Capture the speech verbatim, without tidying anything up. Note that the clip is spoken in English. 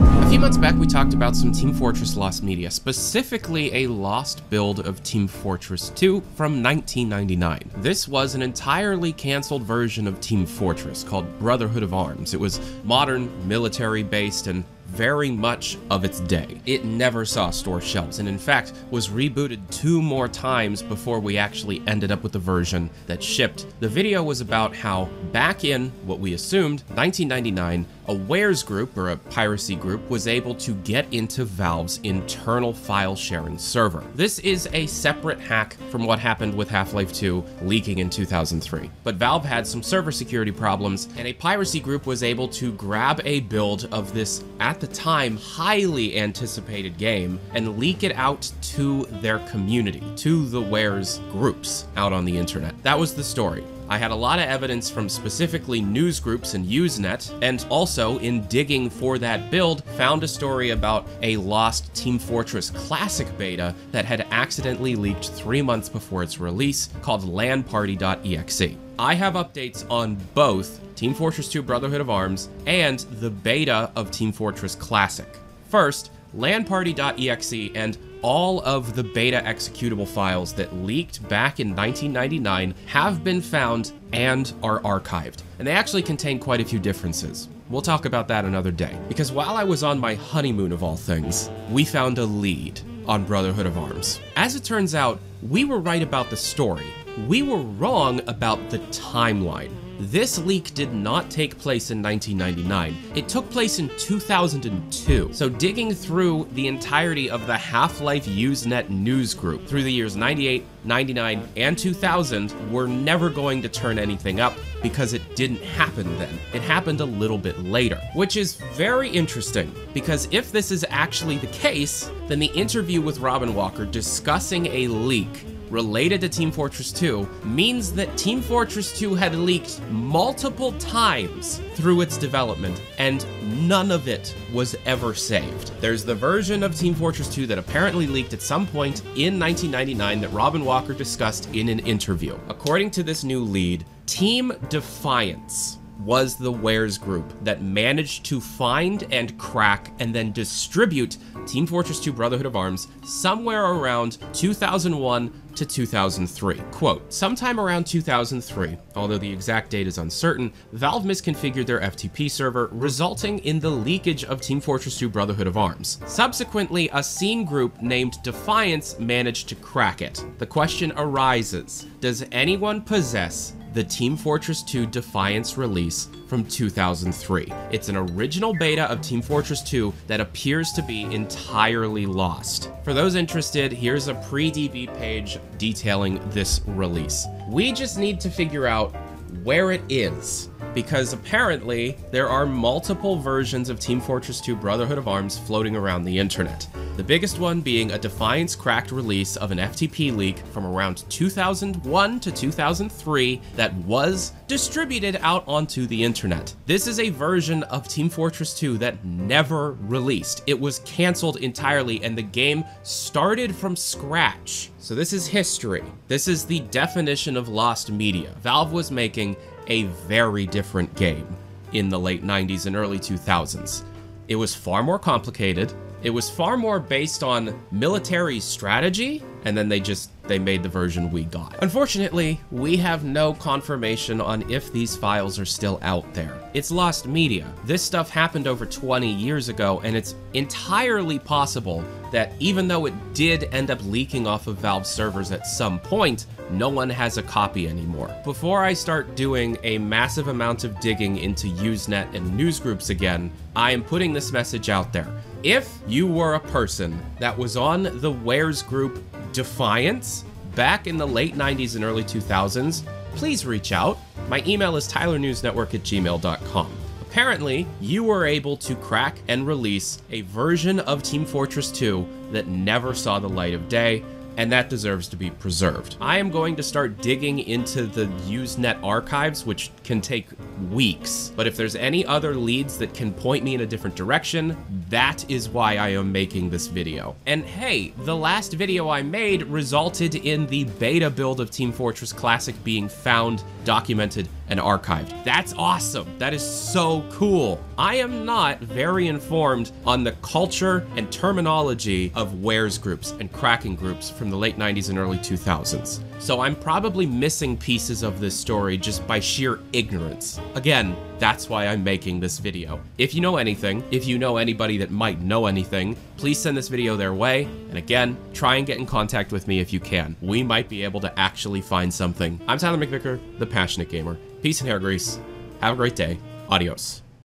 A few months back, we talked about some Team Fortress lost media, specifically a lost build of Team Fortress two from nineteen ninety-nine. This was an entirely canceled version of Team Fortress called Brotherhood of Arms. It was modern, military-based, and very much of its day. It never saw store shelves, and in fact was rebooted two more times before we actually ended up with the version that shipped. The video was about how back in what we assumed nineteen ninety-nine, a wares group or a piracy group was able to get into Valve's internal file sharing server. This is a separate hack from what happened with Half-Life two leaking in two thousand three. But Valve had some server security problems, and a piracy group was able to grab a build of this at At the time highly anticipated game and leak it out to their community, to the wares groups out on the internet. That was the story. I had a lot of evidence from specifically news groups and Usenet, and also in digging for that build, found a story about a lost Team Fortress Classic beta that had accidentally leaked three months before its release called LandParty.exe. I have updates on both Team Fortress two Brotherhood of Arms and the beta of Team Fortress Classic. First, LandParty.exe and all of the beta executable files that leaked back in nineteen ninety-nine have been found and are archived. And they actually contain quite a few differences. We'll talk about that another day. Because while I was on my honeymoon of all things, we found a lead on Brotherhood of Arms. As it turns out, we were right about the story. We were wrong about the timeline. This leak did not take place in nineteen ninety-nine. It took place in two thousand two. So digging through the entirety of the Half-Life Usenet news group through the years ninety-eight, ninety-nine, and two thousand, we're never going to turn anything up because it didn't happen then. It happened a little bit later, which is very interesting because if this is actually the case, then the interview with Robin Walker discussing a leak related to Team Fortress two means that Team Fortress two had leaked multiple times through its development, and none of it was ever saved. There's the version of Team Fortress two that apparently leaked at some point in nineteen ninety-nine that Robin Walker discussed in an interview. According to this new lead, Team Defiance was the wares group that managed to find and crack and then distribute Team Fortress two Brotherhood of Arms somewhere around two thousand one to two thousand three. Quote, sometime around two thousand three, although the exact date is uncertain, Valve misconfigured their F T P server, resulting in the leakage of Team Fortress two Brotherhood of Arms. Subsequently, a scene group named Defiance managed to crack it. The question arises, does anyone possess the Team Fortress two Defiance release from two thousand three. It's an original beta of Team Fortress two that appears to be entirely lost. For those interested, here's a pre-D B page detailing this release. We just need to figure out where it is, because apparently there are multiple versions of Team Fortress two Brotherhood of Arms floating around the internet. The biggest one being a Defiance cracked release of an F T P leak from around two thousand one to two thousand three that was distributed out onto the internet. This is a version of Team Fortress two that never released. It was canceled entirely and the game started from scratch. So this is history. This is the definition of lost media. Valve was making a very different game in the late nineties and early two thousands. It was far more complicated. It was far more based on military strategy, and then they just, they made the version we got. Unfortunately, we have no confirmation on if these files are still out there. It's lost media. This stuff happened over twenty years ago, and it's entirely possible that even though it did end up leaking off of Valve's servers at some point, no one has a copy anymore. Before I start doing a massive amount of digging into Usenet and newsgroups again, I am putting this message out there. If you were a person that was on the wares group Defiance back in the late nineties and early two thousands, please reach out. My email is tyler news network at gmail dot com. Apparently, you were able to crack and release a version of Team Fortress two that never saw the light of day, and that deserves to be preserved. I am going to start digging into the Usenet archives, which can take weeks. But if there's any other leads that can point me in a different direction, that is why I am making this video. And hey, the last video I made resulted in the beta build of Team Fortress Classic being found, documented, and archived. That's awesome. That is so cool. I am not very informed on the culture and terminology of wares groups and cracking groups from the late nineties and early two thousands. So I'm probably missing pieces of this story just by sheer ignorance. Again, that's why I'm making this video. If you know anything, if you know anybody that might know anything, please send this video their way. And again, try and get in contact with me if you can. We might be able to actually find something. I'm Tyler McVicker, the Passionate Gamer. Peace and hair grease. Have a great day. Adios.